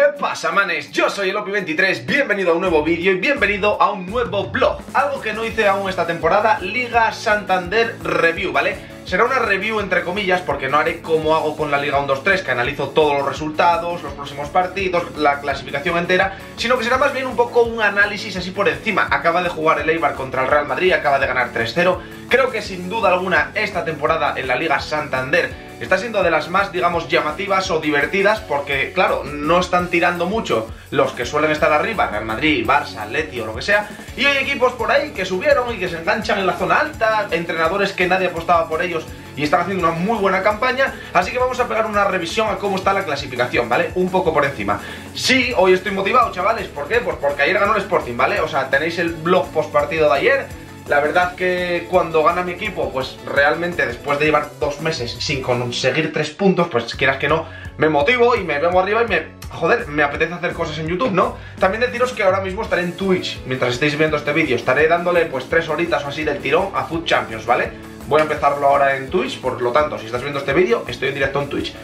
¿Qué pasa, manes? Yo soy Elopi23, bienvenido a un nuevo vídeo y bienvenido a un nuevo vlog. Algo que no hice aún esta temporada, Liga Santander Review, ¿vale? Será una review entre comillas porque no haré como hago con la Liga 1-2-3, que analizo todos los resultados, los próximos partidos, la clasificación entera, sino que será más bien un poco un análisis así por encima. Acaba de jugar el Eibar contra el Real Madrid, acaba de ganar 3-0. Creo que sin duda alguna esta temporada en la Liga Santander está siendo de las más, digamos, llamativas o divertidas porque, claro, no están tirando mucho los que suelen estar arriba, Real Madrid, Barça, Atleti o lo que sea, y hay equipos por ahí que subieron y que se enganchan en la zona alta, entrenadores que nadie apostaba por ellos y están haciendo una muy buena campaña, así que vamos a pegar una revisión a cómo está la clasificación, ¿vale? Un poco por encima. Sí, hoy estoy motivado, chavales, ¿por qué? Pues porque ayer ganó el Sporting, ¿vale? O sea, tenéis el blog postpartido de ayer. La verdad que cuando gana mi equipo, pues realmente después de llevar 2 meses sin conseguir 3 puntos, pues quieras que no, me motivo y me vengo arriba y me apetece hacer cosas en YouTube, ¿no? También deciros que ahora mismo estaré en Twitch, mientras estéis viendo este vídeo, estaré dándole pues 3 horitas o así del tirón a FUT Champions, ¿vale? Voy a empezarlo ahora en Twitch, por lo tanto, si estás viendo este vídeo, estoy en directo en Twitch.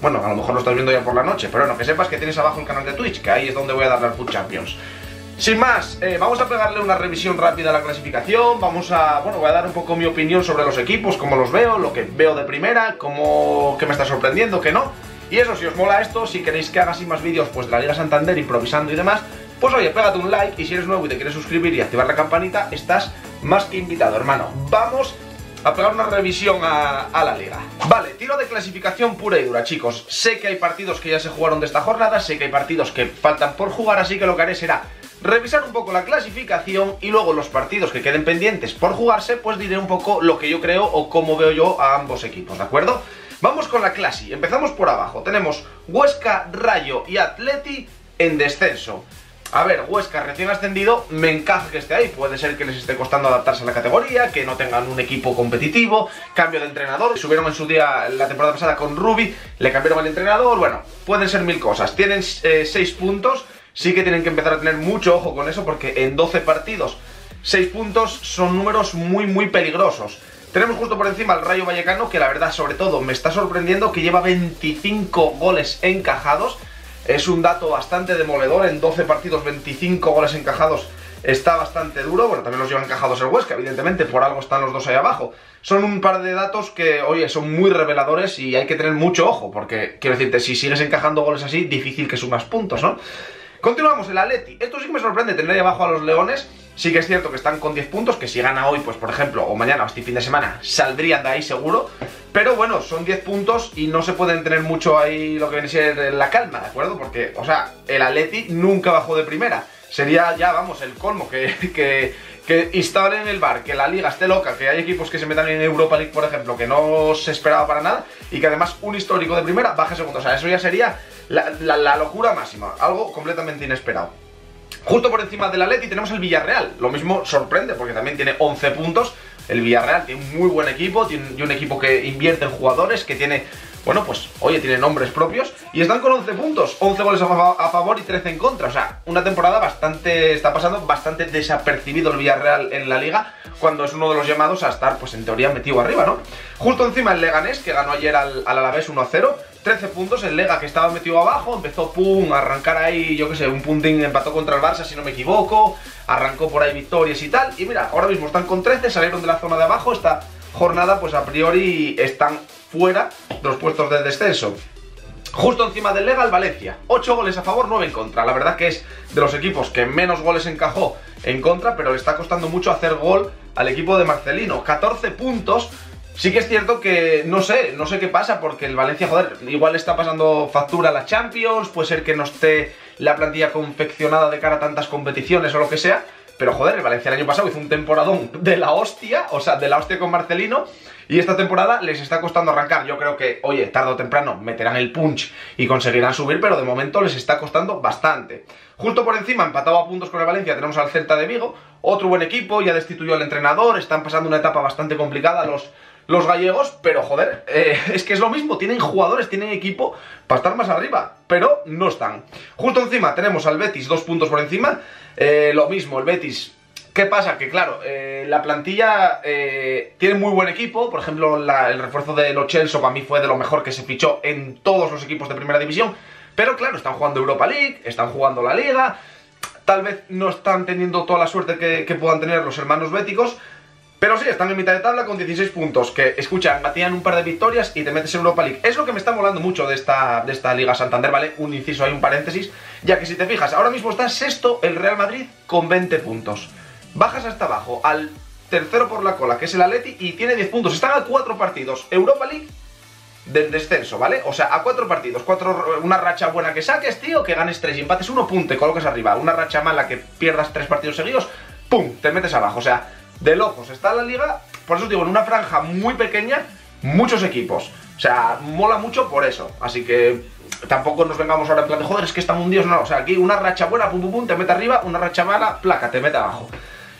Bueno, a lo mejor lo estás viendo ya por la noche, pero bueno, que sepas que tienes abajo el canal de Twitch, que ahí es donde voy a darle al FUT Champions. Sin más, vamos a pegarle una revisión rápida a la clasificación, voy a dar un poco mi opinión sobre los equipos, cómo los veo, lo que veo de primera, qué me está sorprendiendo, qué no. Y eso, si os mola esto, si queréis que haga así más vídeos pues de la Liga Santander, improvisando y demás, pues oye, pégate un like y si eres nuevo y te quieres suscribir y activar la campanita, estás más que invitado, hermano. Vamos a pegar una revisión a la liga. Vale, tiro de clasificación pura y dura, chicos. Sé que hay partidos que ya se jugaron de esta jornada, sé que hay partidos que faltan por jugar, así que lo que haré será revisar un poco la clasificación y luego los partidos que queden pendientes por jugarse, pues diré un poco lo que yo creo o cómo veo yo a ambos equipos, ¿de acuerdo? Vamos con la clase, empezamos por abajo. Tenemos Huesca, Rayo y Atleti en descenso. A ver, Huesca recién ascendido, me encaja que esté ahí, puede ser que les esté costando adaptarse a la categoría, que no tengan un equipo competitivo, cambio de entrenador, subieron en su día la temporada pasada con Rubí, le cambiaron al entrenador, bueno, pueden ser mil cosas. Tienen 6 puntos, sí que tienen que empezar a tener mucho ojo con eso porque en 12 partidos, 6 puntos son números muy muy peligrosos. Tenemos justo por encima al Rayo Vallecano, que la verdad sobre todo me está sorprendiendo que lleva 25 goles encajados. Es un dato bastante demoledor, en 12 partidos 25 goles encajados está bastante duro. Bueno, también los lleva encajados el Huesca, evidentemente, por algo están los dos ahí abajo. Son un par de datos que, oye, son muy reveladores y hay que tener mucho ojo, porque, quiero decirte, si sigues encajando goles así, difícil que sumas puntos, ¿no? Continuamos, el Atleti. Esto sí que me sorprende, tener ahí abajo a los Leones. Sí que es cierto que están con 10 puntos, que si gana hoy, pues por ejemplo, o mañana, o este fin de semana, saldrían de ahí seguro. Pero bueno, son 10 puntos y no se pueden tener mucho ahí lo que viene a ser la calma, ¿de acuerdo? Porque, o sea, el Atleti nunca bajó de primera. Sería ya, vamos, el colmo que instalen el VAR, que la liga esté loca, que hay equipos que se metan en Europa League, por ejemplo, que no se esperaba para nada, y que además un histórico de primera baje segundo. O sea, eso ya sería la locura máxima, algo completamente inesperado. Justo por encima del Atleti tenemos el Villarreal. Lo mismo sorprende porque también tiene 11 puntos. El Villarreal tiene un muy buen equipo, tiene un equipo que invierte en jugadores, que tiene, bueno, pues, oye, tiene nombres propios. Y están con 11 puntos, 11 goles a favor y 13 en contra. O sea, una temporada bastante, está pasando bastante desapercibido el Villarreal en la Liga, cuando es uno de los llamados a estar, pues, en teoría metido arriba, ¿no? Justo encima el Leganés, que ganó ayer al Alavés 1-0. 13 puntos, el Lega que estaba metido abajo, empezó a arrancar ahí, yo que sé, un puntín, empató contra el Barça si no me equivoco, arrancó por ahí victorias y tal, y mira, ahora mismo están con 13, salieron de la zona de abajo, esta jornada pues a priori están fuera de los puestos de descenso. Justo encima del Lega, el Valencia, 8 goles a favor, 9 en contra, la verdad que es de los equipos que menos goles encajó en contra, pero le está costando mucho hacer gol al equipo de Marcelino, 14 puntos. Sí que es cierto que no sé qué pasa porque el Valencia, joder, igual está pasando factura a la Champions, puede ser que no esté la plantilla confeccionada de cara a tantas competiciones o lo que sea, pero joder, el Valencia el año pasado hizo un temporadón de la hostia, o sea, de la hostia con Marcelino, y esta temporada les está costando arrancar. Yo creo que, oye, tarde o temprano meterán el punch y conseguirán subir, pero de momento les está costando bastante. Justo por encima, empatado a puntos con el Valencia, tenemos al Celta de Vigo, otro buen equipo, ya destituyó al entrenador, están pasando una etapa bastante complicada los gallegos, pero joder, es que es lo mismo, tienen jugadores, tienen equipo para estar más arriba, pero no están. Justo encima tenemos al Betis, 2 puntos por encima, lo mismo, el Betis. ¿Qué pasa? Que claro, la plantilla tiene muy buen equipo, por ejemplo el refuerzo de Lo Celso para mí fue de lo mejor que se fichó en todos los equipos de primera división, Pero claro, están jugando Europa League, están jugando la Liga, tal vez no están teniendo toda la suerte que puedan tener los hermanos béticos, pero sí, están en mitad de tabla con 16 puntos, que, escucha, gatillan un par de victorias y te metes en Europa League. Es lo que me está molando mucho de esta Liga Santander, ¿vale? Un inciso ahí, un paréntesis, ya que si te fijas, ahora mismo está sexto el Real Madrid con 20 puntos. Bajas hasta abajo, al tercero por la cola, que es el Atleti, y tiene 10 puntos. Están a 4 partidos, Europa League del descenso, ¿vale? O sea, a 4 partidos, una racha buena que saques, tío, que ganes 3 y empates 1, pum, te colocas arriba. Una racha mala que pierdas 3 partidos seguidos, pum, te metes abajo, o sea... De locos está la liga, por eso os digo, en una franja muy pequeña, muchos equipos. O sea, mola mucho por eso. Así que tampoco nos vengamos ahora en plan de, joder, es que están hundidos, no. O sea, aquí una racha buena, pum, pum, pum, te mete arriba, una racha mala, placa, te mete abajo.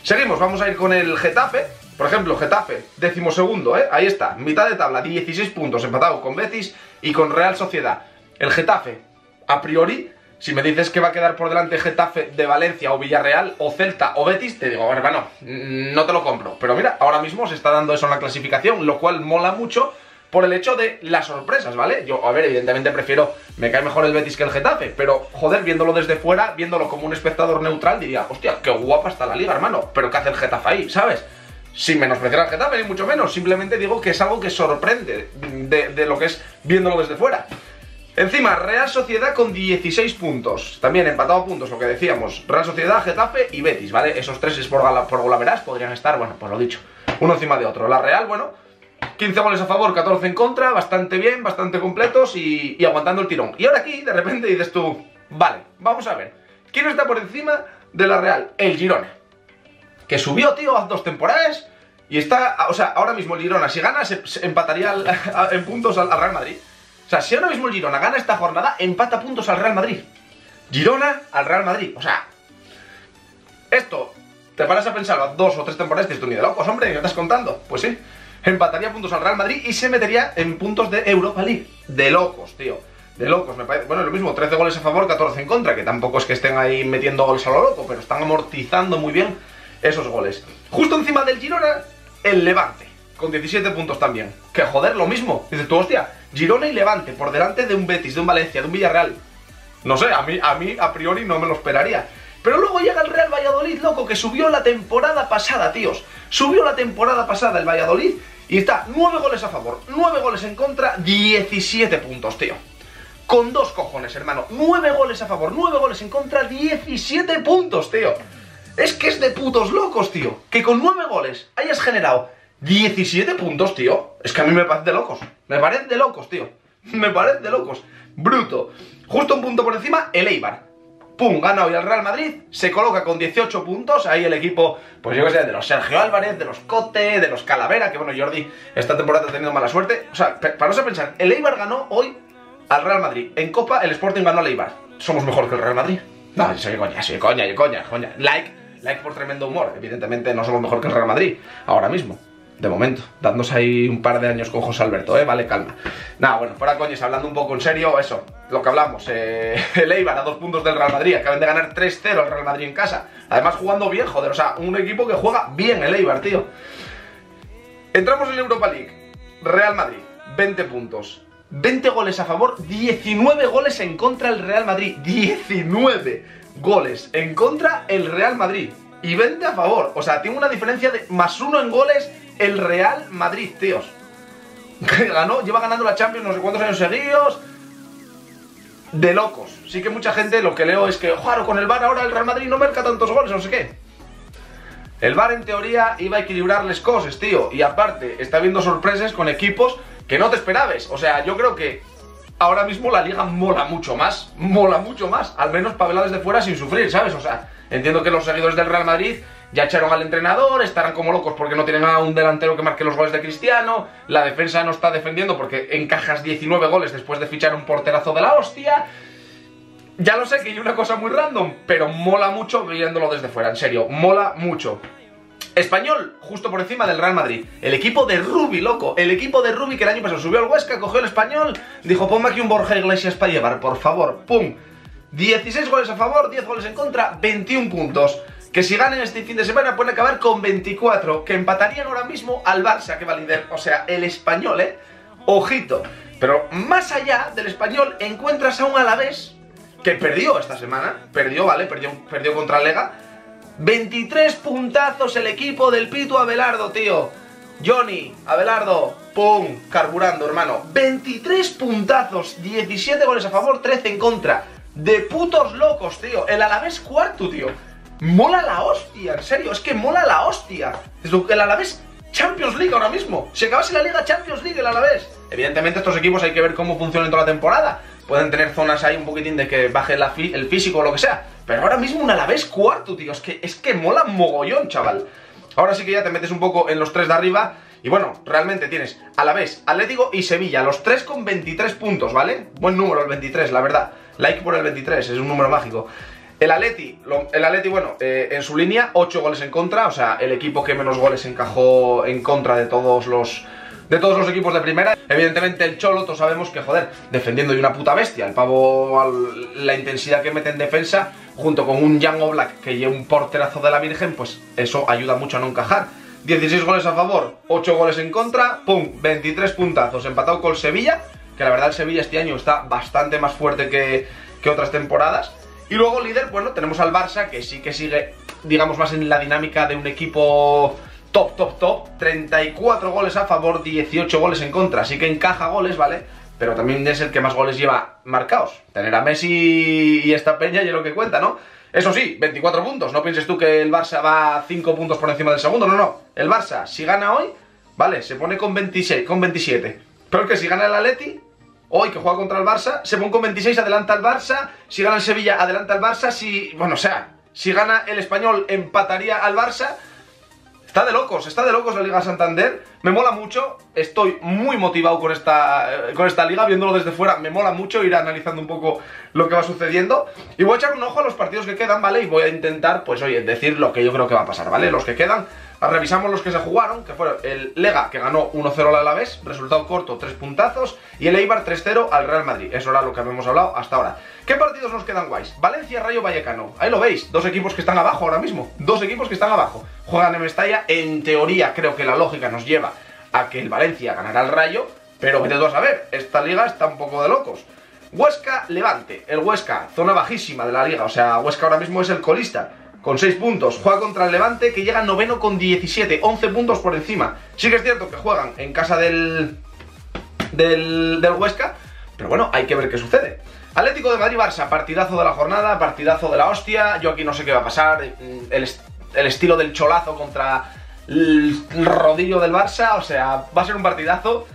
Seguimos, vamos a ir con el Getafe. Por ejemplo, Getafe, 12º, ¿eh? Ahí está, mitad de tabla, 16 puntos, empatado con Betis y con Real Sociedad. El Getafe, a priori... Si me dices que va a quedar por delante Getafe de Valencia o Villarreal o Celta o Betis, te digo, hermano, no te lo compro. Pero mira, ahora mismo se está dando eso en la clasificación, lo cual mola mucho por el hecho de las sorpresas, ¿vale? Yo, a ver, evidentemente prefiero, me cae mejor el Betis que el Getafe, pero, joder, viéndolo desde fuera, viéndolo como un espectador neutral, diría, hostia, qué guapa está la liga, hermano, pero ¿qué hace el Getafe ahí, sabes? Sin menospreciar al Getafe, ni mucho menos, simplemente digo que es algo que sorprende de lo que es viéndolo desde fuera. Encima, Real Sociedad con 16 puntos, también empatado a puntos, lo que decíamos, Real Sociedad, Getafe y Betis, ¿vale? Esos tres es por golaveras, podrían estar, bueno, pues lo dicho, uno encima de otro. La Real, bueno, 15 goles a favor, 14 en contra, bastante bien, bastante completos y aguantando el tirón. Y ahora aquí, de repente, dices tú, vale, vamos a ver, ¿quién está por encima de la Real? El Girona, que subió, tío, hace 2 temporadas y está, o sea, ahora mismo el Girona, si gana, se empataría en puntos al Real Madrid. O sea, si ahora mismo el Girona gana esta jornada, empata puntos al Real Madrid. Girona al Real Madrid. O sea, esto, te paras a pensar a 2 o 3 temporadas y dices, tú ni de locos, hombre, ¿qué estás contando? Pues sí, empataría puntos al Real Madrid y se metería en puntos de Europa League. De locos, tío. De locos, me parece. Bueno, lo mismo, 13 goles a favor, 14 en contra, que tampoco es que estén ahí metiendo goles a lo loco, pero están amortizando muy bien esos goles. Justo encima del Girona, el Levante, con 17 puntos también. Que joder, lo mismo. Dices tú, hostia, Girona y Levante por delante de un Betis, de un Valencia, de un Villarreal. No sé, a mí a priori no me lo esperaría. Pero luego llega el Real Valladolid, loco, que subió la temporada pasada, tíos. Subió la temporada pasada el Valladolid y está 9 goles a favor, 9 goles en contra, 17 puntos, tío. Con 2 cojones, hermano. 9 goles a favor, 9 goles en contra, 17 puntos, tío. Es que es de putos locos, tío. Que con 9 goles hayas generado 17 puntos, tío. Es que a mí me parece de locos. Me parece de locos, tío. Me parece de locos. Bruto. Justo un punto por encima, el Eibar. Pum, gana hoy al Real Madrid. Se coloca con 18 puntos. Ahí el equipo, pues yo qué sé, de los Sergio Álvarez, de los Cote, de los Calavera. Que bueno, Jordi esta temporada ha tenido mala suerte. O sea, paraos a pensar. El Eibar ganó hoy al Real Madrid. En Copa, el Sporting ganó al Eibar. Somos mejor que el Real Madrid. No, soy coña. Like por tremendo humor. Evidentemente no somos mejor que el Real Madrid. Ahora mismo. De momento, dándose ahí un par de años con José Alberto, vale, calma. Nada, bueno, fuera coñes, hablando un poco en serio, eso, lo que hablamos, el Eibar a 2 puntos del Real Madrid, acaban de ganar 3-0 al Real Madrid en casa. Además jugando bien, joder, o sea, un equipo que juega bien el Eibar, tío. Entramos en Europa League, Real Madrid, 20 puntos, 20 goles a favor, 19 goles en contra el Real Madrid, 19 goles en contra el Real Madrid y 20 a favor, o sea, tiene una diferencia de +1 en goles. El Real Madrid, tíos, que ganó, lleva ganando la Champions no sé cuántos años seguidos. De locos. Sí que mucha gente, lo que leo es que, ojalá, con el VAR ahora el Real Madrid no marca tantos goles, no sé qué. El VAR en teoría iba a equilibrarles cosas, tío. Y aparte, está habiendo sorpresas con equipos que no te esperabas. O sea, yo creo que ahora mismo la liga mola mucho más. Mola mucho más, al menos para verla desde fuera sin sufrir, ¿sabes? O sea, entiendo que los seguidores del Real Madrid ya echaron al entrenador, estarán como locos porque no tienen a un delantero que marque los goles de Cristiano, la defensa no está defendiendo porque encajas 19 goles después de fichar un porterazo de la hostia. Ya lo sé que hay una cosa muy random, pero mola mucho viéndolo desde fuera, en serio, mola mucho. Español, justo por encima del Real Madrid. El equipo de Rubí, loco, el equipo de Rubí que el año pasado subió al Huesca, cogió el Español, dijo, ponme aquí un Borja Iglesias para llevar, por favor, pum. 16 goles a favor, 10 goles en contra, 21 puntos. Que si ganan este fin de semana pueden acabar con 24, que empatarían ahora mismo al Barça, que va líder. O sea, el Español, ojito. Pero más allá del Español encuentras a un Alavés que perdió esta semana, perdió contra el Lega. 23 puntazos el equipo del Pitu Abelardo, tío. Johnny, Abelardo, pum, carburando, hermano. 23 puntazos, 17 goles a favor, 13 en contra. De putos locos, tío. El Alavés cuarto, tío. Mola la hostia, en serio, es que mola la hostia. Es lo que el Alavés Champions League ahora mismo. Si acabase la Liga Champions League el Alavés. Evidentemente estos equipos hay que ver cómo funcionan toda la temporada. Pueden tener zonas ahí un poquitín de que baje el físico o lo que sea. Pero ahora mismo un Alavés cuarto, tío. Es que mola mogollón, chaval. Ahora sí que ya te metes un poco en los tres de arriba. Y bueno, realmente tienes Alavés, Atlético y Sevilla. Los tres con 23 puntos, ¿vale? Buen número el 23, la verdad. Like por el 23, es un número mágico. El Atleti, bueno, en su línea, 8 goles en contra. O sea, el equipo que menos goles encajó en contra de todos los equipos de primera. Evidentemente el Cholo, todos sabemos que, joder, defendiendo de una puta bestia. El pavo, la intensidad que mete en defensa, junto con un Jan Oblak que lleva un porterazo de la Virgen, pues eso ayuda mucho a no encajar. 16 goles a favor, 8 goles en contra, pum, 23 puntazos, empatado con Sevilla, que la verdad el Sevilla este año está bastante más fuerte que otras temporadas. Y luego líder, bueno, tenemos al Barça, que sí que sigue, digamos, más en la dinámica de un equipo top, 34 goles a favor, 18 goles en contra, así que encaja goles, ¿vale? Pero también es el que más goles lleva marcados. Tener a Messi y esta peña ya es lo que cuenta, ¿no? Eso sí, 24 puntos, no pienses tú que el Barça va 5 puntos por encima del segundo, no, el Barça, si gana hoy, vale, se pone con 26, con 27, pero que si gana el Atleti, hoy que juega contra el Barça, se pone con 26, adelanta al Barça, si gana el Sevilla, adelanta al Barça, si gana el Español, empataría al Barça. Está de locos la Liga Santander, me mola mucho, estoy muy motivado con esta liga, viéndolo desde fuera, me mola mucho ir analizando un poco lo que va sucediendo. Y voy a echar un ojo a los partidos que quedan, ¿vale? Y voy a intentar, pues oye, decir lo que yo creo que va a pasar, ¿vale? Los que quedan, revisamos los que se jugaron, que fueron el Lega, que ganó 1-0 al Alavés, resultado corto, 3 puntazos, y el Eibar 3-0 al Real Madrid, eso era lo que habíamos hablado hasta ahora. ¿Qué partidos nos quedan guays? Valencia, Rayo Vallecano, ahí lo veis, dos equipos que están abajo ahora mismo, juegan en Mestalla, en teoría creo que la lógica nos lleva a que el Valencia ganará al Rayo, pero vete tú a saber, esta liga está un poco de locos. Huesca, Levante, el Huesca, zona bajísima de la liga, o sea, Huesca ahora mismo es el colista, con 6 puntos, juega contra el Levante que llega noveno con 17, 11 puntos por encima. Sí que es cierto que juegan en casa del Huesca, pero bueno, hay que ver qué sucede. Atlético de Madrid-Barça, partidazo de la jornada, partidazo de la hostia, yo aquí no sé qué va a pasar, el estilo del cholazo contra el rodillo del Barça, o sea, va a ser un partidazo.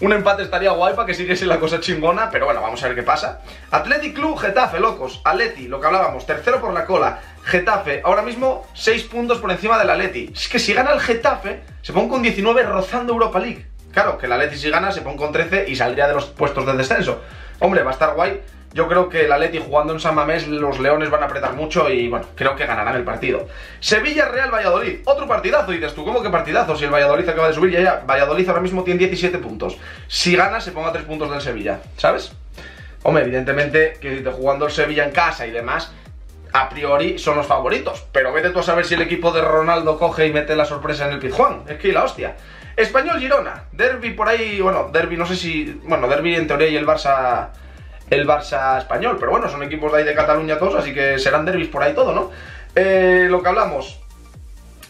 Un empate estaría guay para que siguiese la cosa chingona, pero bueno, vamos a ver qué pasa. Athletic Club, Getafe, locos. Atleti, lo que hablábamos, tercero por la cola. Getafe, ahora mismo 6 puntos por encima del Atleti. Es que si gana el Getafe, se pone con 19 rozando Europa League. Claro, que el Atleti si gana se pone con 13 y saldría de los puestos de descenso. Hombre, va a estar guay. Yo creo que el Atleti jugando en San Mamés, los leones van a apretar mucho y bueno, creo que ganarán el partido. Sevilla, Real Valladolid, otro partidazo, dices tú, ¿cómo que partidazo? Si el Valladolid acaba de subir, ya Valladolid ahora mismo tiene 17 puntos. Si gana se ponga 3 puntos del Sevilla, ¿sabes? Hombre, evidentemente que jugando el Sevilla en casa y demás, a priori son los favoritos, pero vete tú a saber si el equipo de Ronaldo coge y mete la sorpresa en el Pizjuán, es que la hostia. Español, Girona, derbi por ahí, bueno, derbi no sé si, bueno, derbi en teoría y el Barça Español, pero bueno, son equipos de ahí de Cataluña todos, así que serán derbis por ahí todo, ¿no? Lo que hablamos,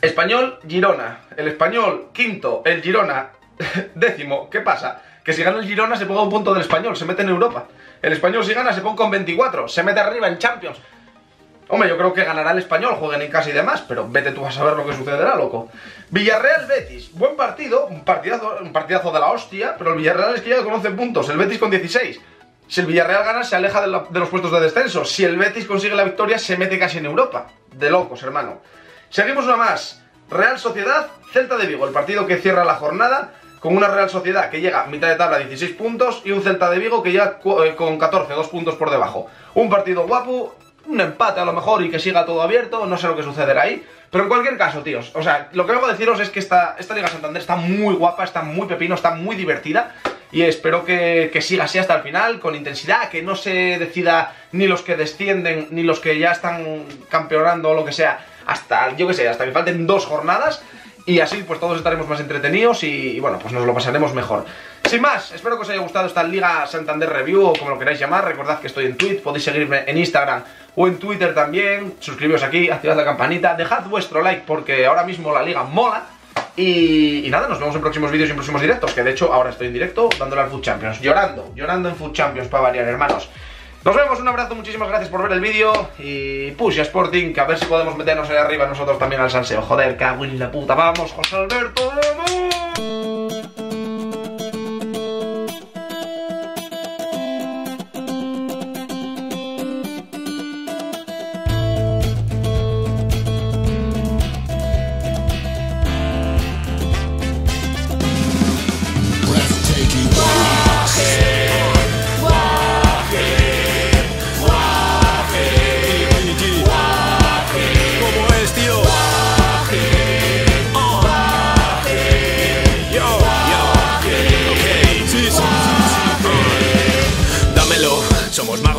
Español, Girona, el Español quinto, el Girona décimo, ¿qué pasa? Que si gana el Girona se ponga un punto del Español, se mete en Europa, el Español si gana se pone con 24, se mete arriba en Champions. Hombre, yo creo que ganará el Español, jueguen en casa y demás, pero vete tú a saber lo que sucederá, loco. Villarreal, Betis, buen partido, un partidazo de la hostia, pero el Villarreal es que llega con 11 puntos, el Betis con 16. Si el Villarreal gana, se aleja de los puestos de descenso. Si el Betis consigue la victoria, se mete casi en Europa. De locos, hermano. Seguimos una más. Real Sociedad, Celta de Vigo. El partido que cierra la jornada con una Real Sociedad que llega a mitad de tabla 16 puntos y un Celta de Vigo que llega con 14, 2 puntos por debajo. Un partido guapo, un empate a lo mejor y que siga todo abierto. No sé lo que sucederá ahí. Pero en cualquier caso, tíos, o sea, lo que vengo a deciros es que esta Liga Santander está muy guapa, está muy pepino, está muy divertida. Y espero que siga así hasta el final, con intensidad, que no se decida ni los que descienden, ni los que ya están campeonando o lo que sea, hasta, yo que sé, hasta que falten 2 jornadas, y así pues todos estaremos más entretenidos y bueno, pues nos lo pasaremos mejor. sin más, espero que os haya gustado esta Liga Santander Review o como lo queráis llamar. Recordad que estoy en Twitch, podéis seguirme en Instagram o en Twitter también. Suscribiros aquí, activad la campanita, dejad vuestro like porque ahora mismo la Liga mola. Y nada, nos vemos en próximos vídeos y en próximos directos, que de hecho ahora estoy en directo dándole al FUT Champions, llorando en FUT Champions para variar, hermanos. Nos vemos, un abrazo, muchísimas gracias por ver el vídeo y push a Sporting, que a ver si podemos meternos ahí arriba nosotros también al salseo. Joder, cago en la puta, vamos José Alberto, vamos.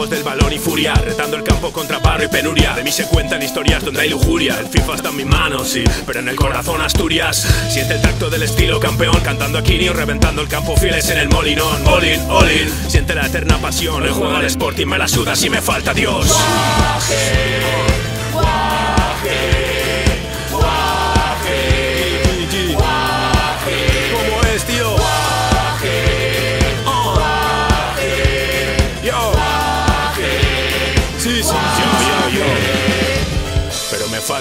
Del valor y furia, retando el campo contra barro y penuria. De mí se cuentan historias donde hay lujuria. El FIFA está en mis manos, sí, pero en el corazón Asturias. Siente el tacto del estilo campeón, cantando a Quinio, reventando el campo fieles en el molinón. Olin, olin, siente la eterna pasión. El juego al Sporting me la suda si me falta Dios.